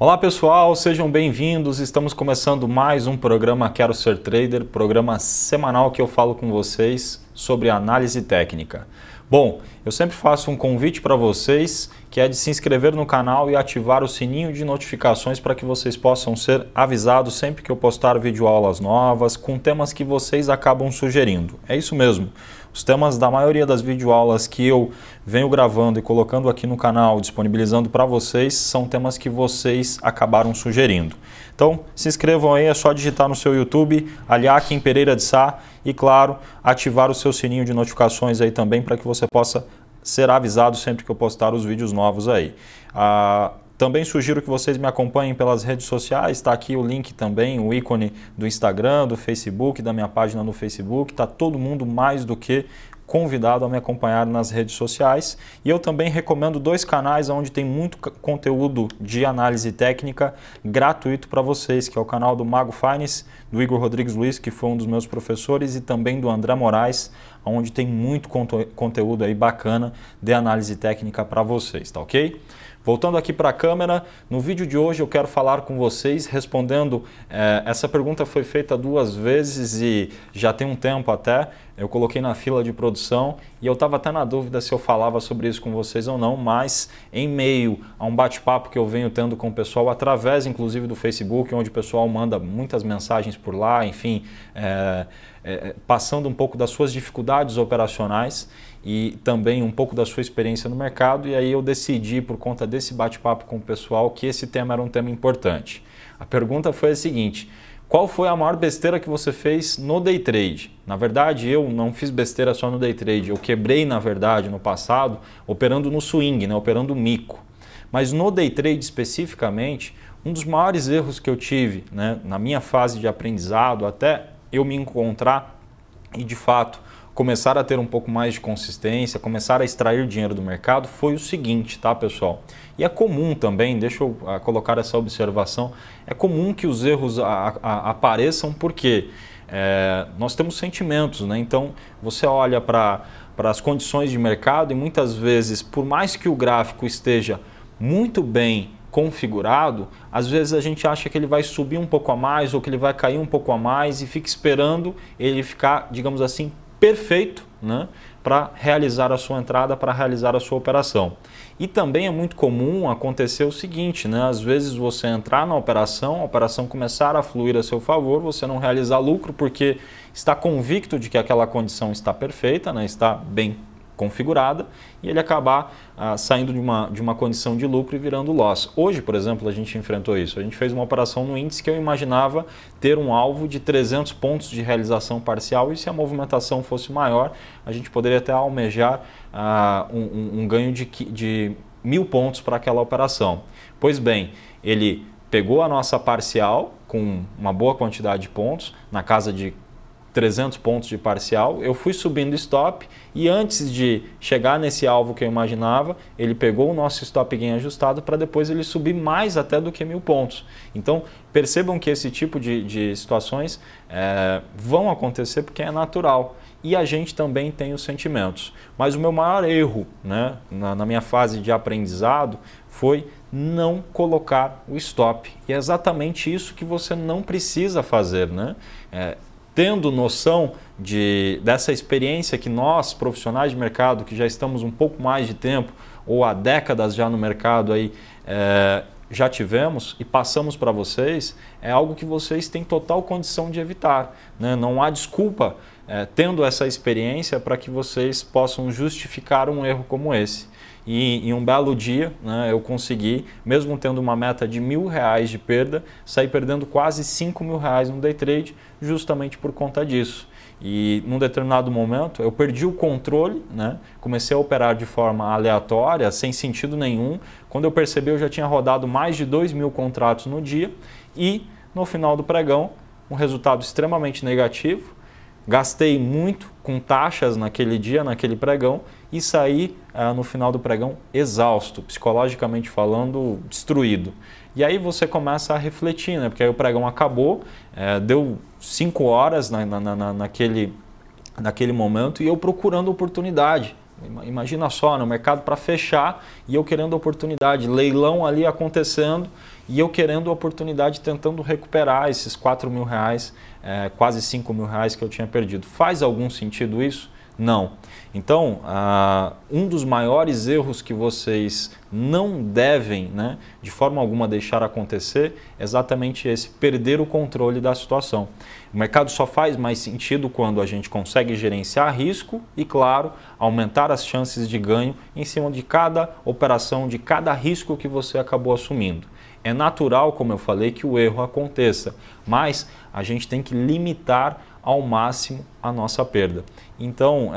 Olá pessoal, sejam bem-vindos, estamos começando mais um programa Quero Ser Trader, programa semanal que eu falo com vocês sobre análise técnica. Bom, eu sempre faço um convite para vocês, que é de se inscrever no canal e ativar o sininho de notificações para que vocês possam ser avisados sempre que eu postar videoaulas novas com temas que vocês acabam sugerindo. É isso mesmo. Os temas da maioria das videoaulas que eu venho gravando e colocando aqui no canal, disponibilizando para vocês, são temas que vocês acabaram sugerindo. Então, se inscrevam aí, é só digitar no seu YouTube, Aliakyn Pereira de Sá, e claro, ativar o seu sininho de notificações aí também para que você possa ser avisado sempre que eu postar os vídeos novos aí. Também sugiro que vocês me acompanhem pelas redes sociais, está aqui o link também, o ícone do Instagram, do Facebook, da minha página no Facebook, está todo mundo mais do que convidado a me acompanhar nas redes sociais. E eu também recomendo dois canais onde tem muito conteúdo de análise técnica gratuito para vocês, que é o canal do Mago Fines, do Igor Rodrigues Luiz, que foi um dos meus professores, e também do André Moraes, onde tem muito conteúdo aí bacana de análise técnica para vocês, tá ok? Voltando aqui para a câmera, no vídeo de hoje eu quero falar com vocês respondendo, essa pergunta foi feita duas vezes e já tem um tempo até, eu coloquei na fila de produção e eu estava até na dúvida se eu falava sobre isso com vocês ou não, mas em meio a um bate-papo que eu venho tendo com o pessoal, através inclusive do Facebook, onde o pessoal manda muitas mensagens por lá, enfim, passando um pouco das suas dificuldades operacionais e também um pouco da sua experiência no mercado, e aí eu decidi, por conta desse bate-papo com o pessoal, que esse tema era um tema importante. A pergunta foi a seguinte: qual foi a maior besteira que você fez no day trade? Na verdade, eu não fiz besteira só no day trade, eu quebrei, na verdade, no passado, operando no swing, né? Operando mico. Mas no day trade especificamente, um dos maiores erros que eu tive, né, na minha fase de aprendizado, até eu me encontrar e, de fato, começar a ter um pouco mais de consistência, começar a extrair dinheiro do mercado, foi o seguinte, tá, pessoal? E é comum também, deixa eu colocar essa observação, é comum que os erros apareçam porque nós temos sentimentos, né? Então, você olha para as condições de mercado e muitas vezes, por mais que o gráfico esteja muito bem configurado, às vezes a gente acha que ele vai subir um pouco a mais ou que ele vai cair um pouco a mais e fica esperando ele ficar, digamos assim, perfeito, né, para realizar a sua entrada, para realizar a sua operação. E também é muito comum acontecer o seguinte, né, às vezes você entrar na operação, a operação começar a fluir a seu favor, você não realizar lucro porque está convicto de que aquela condição está perfeita, né, está bem configurada, e ele acabar saindo de uma condição de lucro e virando loss. Hoje, por exemplo, a gente enfrentou isso. A gente fez uma operação no índice que eu imaginava ter um alvo de 300 pontos de realização parcial, e se a movimentação fosse maior, a gente poderia até almejar um ganho de 1000 pontos para aquela operação. Pois bem, ele pegou a nossa parcial com uma boa quantidade de pontos, na casa de 300 pontos de parcial, eu fui subindo stop e antes de chegar nesse alvo que eu imaginava, ele pegou o nosso stop gain ajustado para depois ele subir mais até do que 1000 pontos. Então, percebam que esse tipo de situações vão acontecer porque é natural. E a gente também tem os sentimentos. Mas o meu maior erro, né, na minha fase de aprendizado foi não colocar o stop. E é exatamente isso que você não precisa fazer, né? Tendo noção dessa experiência que nós, profissionais de mercado, que já estamos um pouco mais de tempo, ou há décadas já no mercado, aí, já tivemos e passamos para vocês, é algo que vocês têm total condição de evitar, né? Não há desculpa, tendo essa experiência, para que vocês possam justificar um erro como esse. E em um belo dia, né, eu consegui, mesmo tendo uma meta de R$1.000 de perda, sair perdendo quase R$5.000 no day trade, justamente por conta disso. E num determinado momento eu perdi o controle, né? Comecei a operar de forma aleatória, sem sentido nenhum. Quando eu percebi, eu já tinha rodado mais de 2.000 contratos no dia e no final do pregão, um resultado extremamente negativo. Gastei muito com taxas naquele dia, naquele pregão, e saí no final do pregão exausto, psicologicamente falando, destruído. E aí você começa a refletir, né? Porque aí o pregão acabou, deu 5 horas naquele momento, e eu procurando oportunidade. Imagina só, no mercado para fechar, e eu querendo oportunidade, leilão ali acontecendo, e eu querendo a oportunidade, tentando recuperar esses 4 mil reais, quase 5 mil reais que eu tinha perdido. Faz algum sentido isso? Não. Então, um dos maiores erros que vocês não devem, né, de forma alguma deixar acontecer, é exatamente esse, perder o controle da situação. O mercado só faz mais sentido quando a gente consegue gerenciar risco e, claro, aumentar as chances de ganho em cima de cada operação, de cada risco que você acabou assumindo. É natural, como eu falei, que o erro aconteça, mas a gente tem que limitar ao máximo a nossa perda. Então,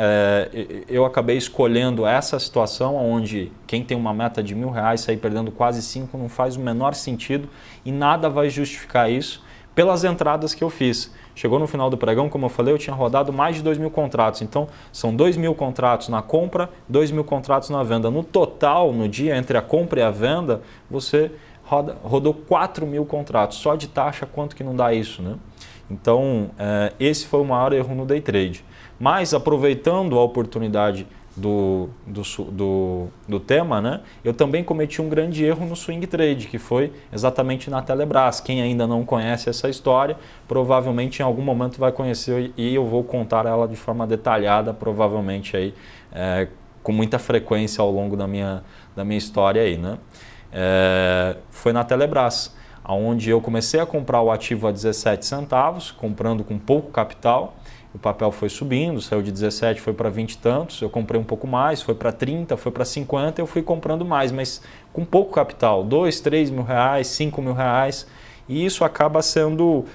eu acabei escolhendo essa situação onde quem tem uma meta de R$1.000 sair perdendo quase 5 não faz o menor sentido e nada vai justificar isso pelas entradas que eu fiz. Chegou no final do pregão, como eu falei, eu tinha rodado mais de 2 mil contratos. Então, são 2 mil contratos na compra, 2 mil contratos na venda. No total, no dia entre a compra e a venda, você rodou 4 mil contratos. Só de taxa, quanto que não dá isso, né? Então, esse foi o maior erro no day trade. Mas, aproveitando a oportunidade do tema, né, eu também cometi um grande erro no swing trade, que foi exatamente na Telebrás. Quem ainda não conhece essa história, provavelmente em algum momento vai conhecer e eu vou contar ela de forma detalhada, provavelmente aí, com muita frequência ao longo da minha história aí, né? Foi na Telebrás, onde eu comecei a comprar o ativo a 17 centavos, comprando com pouco capital. O papel foi subindo, saiu de 17, foi para 20 e tantos, eu comprei um pouco mais, foi para 30, foi para 50, eu fui comprando mais, mas com pouco capital, 2, 3 mil reais, 5 mil reais, e isso acaba sendo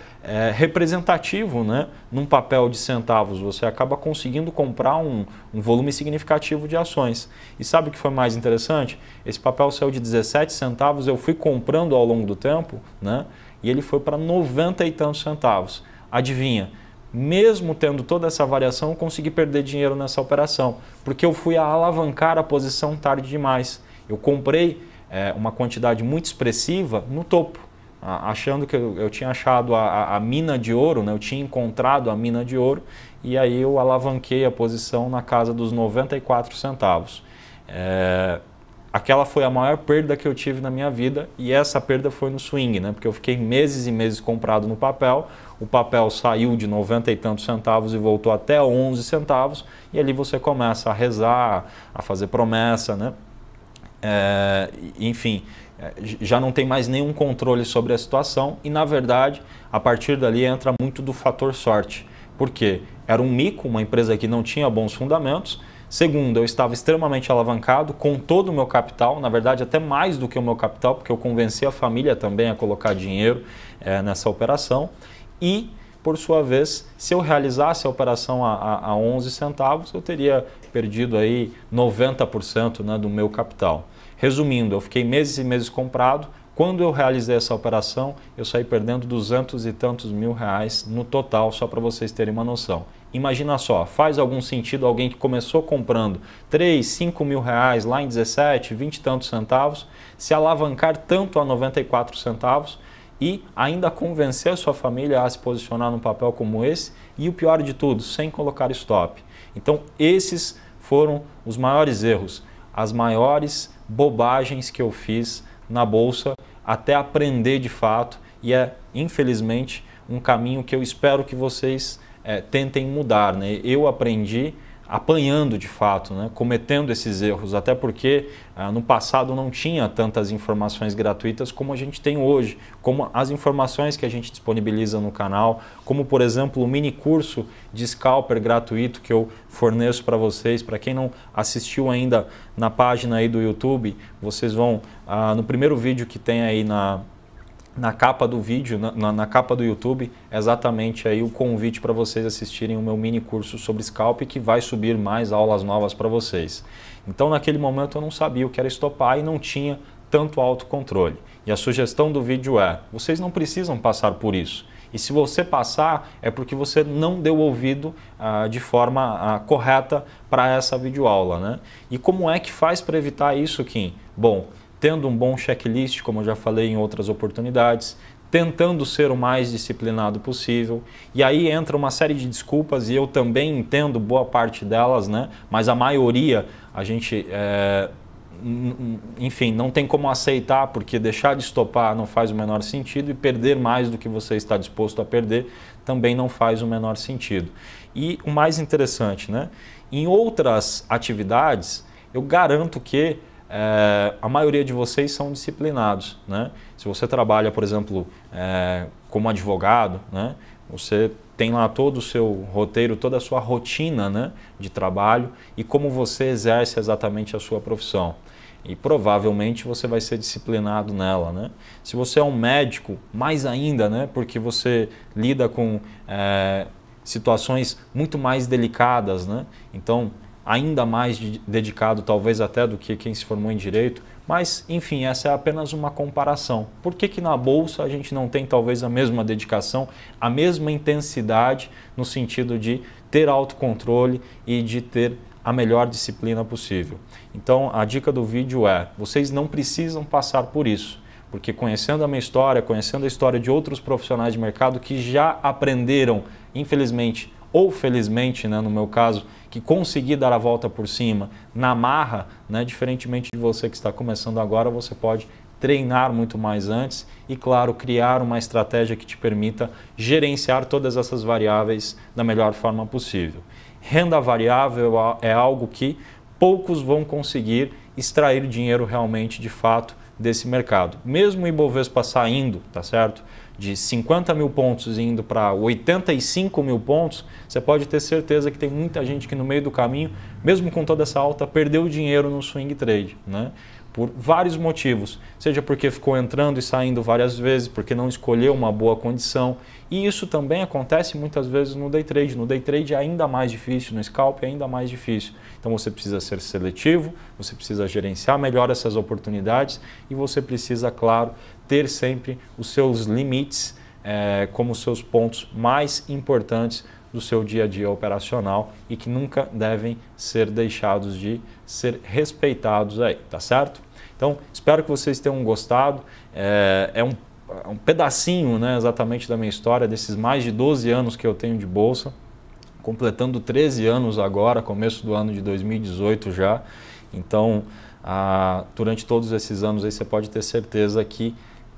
representativo, né? Num papel de centavos, você acaba conseguindo comprar um volume significativo de ações. E sabe o que foi mais interessante? Esse papel saiu de 17 centavos, eu fui comprando ao longo do tempo, né? E ele foi para 90 e tantos centavos. Adivinha? Mesmo tendo toda essa variação, eu consegui perder dinheiro nessa operação, porque eu fui alavancar a posição tarde demais. Eu comprei uma quantidade muito expressiva no topo, achando que eu tinha achado a mina de ouro, né? Eu tinha encontrado a mina de ouro, e aí eu alavanquei a posição na casa dos 94 centavos. Aquela foi a maior perda que eu tive na minha vida, e essa perda foi no swing, né? Porque eu fiquei meses e meses comprado no papel, o papel saiu de 90 e tantos centavos e voltou até 11 centavos, e ali você começa a rezar, a fazer promessa, né? Enfim, já não tem mais nenhum controle sobre a situação e, na verdade, a partir dali entra muito do fator sorte. Por quê? Era um mico, uma empresa que não tinha bons fundamentos. Segundo, eu estava extremamente alavancado com todo o meu capital, na verdade até mais do que o meu capital, porque eu convenci a família também a colocar dinheiro nessa operação. E, por sua vez, se eu realizasse a operação a 11 centavos, eu teria perdido aí 90%, né, do meu capital. Resumindo, eu fiquei meses e meses comprado. Quando eu realizei essa operação, eu saí perdendo 200 e tantos mil reais no total, só para vocês terem uma noção. Imagina só, faz algum sentido alguém que começou comprando 3, 5 mil reais lá em 17, 20 e tantos centavos, se alavancar tanto a 94 centavos e ainda convencer a sua família a se posicionar num papel como esse e o pior de tudo, sem colocar stop. Então esses foram os maiores erros, as maiores bobagens que eu fiz na bolsa até aprender de fato, e é infelizmente um caminho que eu espero que vocês tentem mudar, né? Eu aprendi apanhando de fato, né? Cometendo esses erros, até porque no passado não tinha tantas informações gratuitas como a gente tem hoje, como as informações que a gente disponibiliza no canal, como por exemplo o mini curso de scalper gratuito que eu forneço para vocês. Para quem não assistiu ainda na página aí do YouTube, vocês vão no primeiro vídeo que tem aí na capa do vídeo, na capa do YouTube, exatamente aí o convite para vocês assistirem o meu mini curso sobre scalp, que vai subir mais aulas novas para vocês. Então, naquele momento eu não sabia o que era estopar e não tinha tanto autocontrole. E a sugestão do vídeo é, vocês não precisam passar por isso. E se você passar, é porque você não deu ouvido de forma correta para essa videoaula, né? E como é que faz para evitar isso, Kim? Bom, tendo um bom checklist, como eu já falei em outras oportunidades, tentando ser o mais disciplinado possível. E aí entra uma série de desculpas, e eu também entendo boa parte delas, né? Mas a maioria a gente enfim, não tem como aceitar, porque deixar de estopar não faz o menor sentido e perder mais do que você está disposto a perder também não faz o menor sentido. E o mais interessante, né? Em outras atividades, eu garanto que a maioria de vocês são disciplinados, né? Se você trabalha, por exemplo, como advogado, né? Você tem lá todo o seu roteiro, toda a sua rotina, né, de trabalho e como você exerce exatamente a sua profissão. E provavelmente você vai ser disciplinado nela, né? Se você é um médico, mais ainda, né, porque você lida com situações muito mais delicadas, né? Então, ainda mais dedicado talvez até do que quem se formou em Direito. Mas, enfim, essa é apenas uma comparação. Por que que na Bolsa a gente não tem talvez a mesma dedicação, a mesma intensidade no sentido de ter autocontrole e de ter a melhor disciplina possível? Então, a dica do vídeo é, vocês não precisam passar por isso, porque conhecendo a minha história, conhecendo a história de outros profissionais de mercado que já aprenderam, infelizmente, ou felizmente, né, no meu caso, que consegui dar a volta por cima na marra, né, diferentemente de você que está começando agora, você pode treinar muito mais antes e, claro, criar uma estratégia que te permita gerenciar todas essas variáveis da melhor forma possível. Renda variável é algo que poucos vão conseguir extrair dinheiro realmente, de fato, desse mercado. Mesmo o Ibovespa saindo, tá certo? De 50 mil pontos indo para 85 mil pontos, você pode ter certeza que tem muita gente que no meio do caminho, mesmo com toda essa alta, perdeu dinheiro no swing trade, né? Por vários motivos, seja porque ficou entrando e saindo várias vezes, porque não escolheu uma boa condição. E isso também acontece muitas vezes no day trade. No day trade é ainda mais difícil, no scalp é ainda mais difícil. Então você precisa ser seletivo, você precisa gerenciar melhor essas oportunidades e você precisa, claro, ter sempre os seus limites como os seus pontos mais importantes do seu dia a dia operacional e que nunca devem ser deixados de ser respeitados aí, tá certo? Então, espero que vocês tenham gostado. É um pedacinho, né, exatamente da minha história, desses mais de 12 anos que eu tenho de Bolsa, completando 13 anos agora, começo do ano de 2018 já. Então, durante todos esses anos aí você pode ter certeza que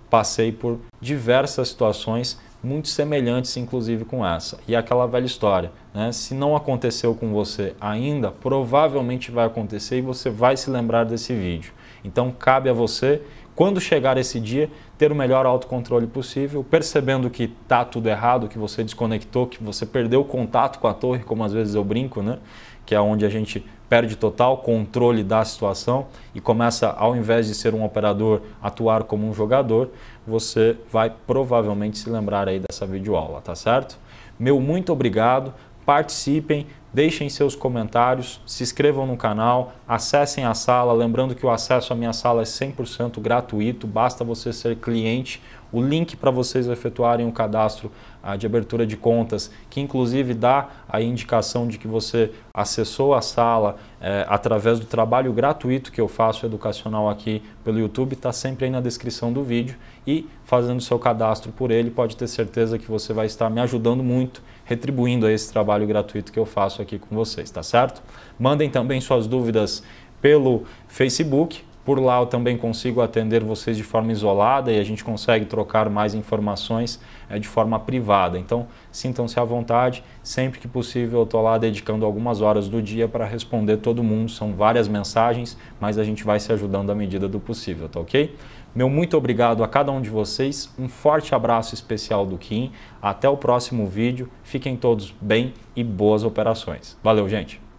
passei por diversas situações muito semelhantes, inclusive, com essa. E aquela velha história, né? Se não aconteceu com você ainda, provavelmente vai acontecer e você vai se lembrar desse vídeo. Então, cabe a você, quando chegar esse dia, ter o melhor autocontrole possível, percebendo que está tudo errado, que você desconectou, que você perdeu o contato com a torre, como às vezes eu brinco, né? Que é onde a gente perde total controle da situação e começa, ao invés de ser um operador, atuar como um jogador, você vai provavelmente se lembrar aí dessa videoaula, tá certo? Meu muito obrigado, participem, deixem seus comentários, se inscrevam no canal, acessem a sala, lembrando que o acesso à minha sala é 100% gratuito, basta você ser cliente. O link para vocês efetuarem o cadastro de abertura de contas, que inclusive dá a indicação de que você acessou a sala através do trabalho gratuito que eu faço educacional aqui pelo YouTube, está sempre aí na descrição do vídeo. E fazendo seu cadastro por ele, pode ter certeza que você vai estar me ajudando muito, retribuindo a esse trabalho gratuito que eu faço aqui com vocês, tá certo? Mandem também suas dúvidas pelo Facebook. Por lá eu também consigo atender vocês de forma isolada e a gente consegue trocar mais informações de forma privada. Então, sintam-se à vontade. Sempre que possível eu estou lá dedicando algumas horas do dia para responder todo mundo. São várias mensagens, mas a gente vai se ajudando à medida do possível, tá ok? Meu muito obrigado a cada um de vocês. Um forte abraço especial do Kim. Até o próximo vídeo. Fiquem todos bem e boas operações. Valeu, gente!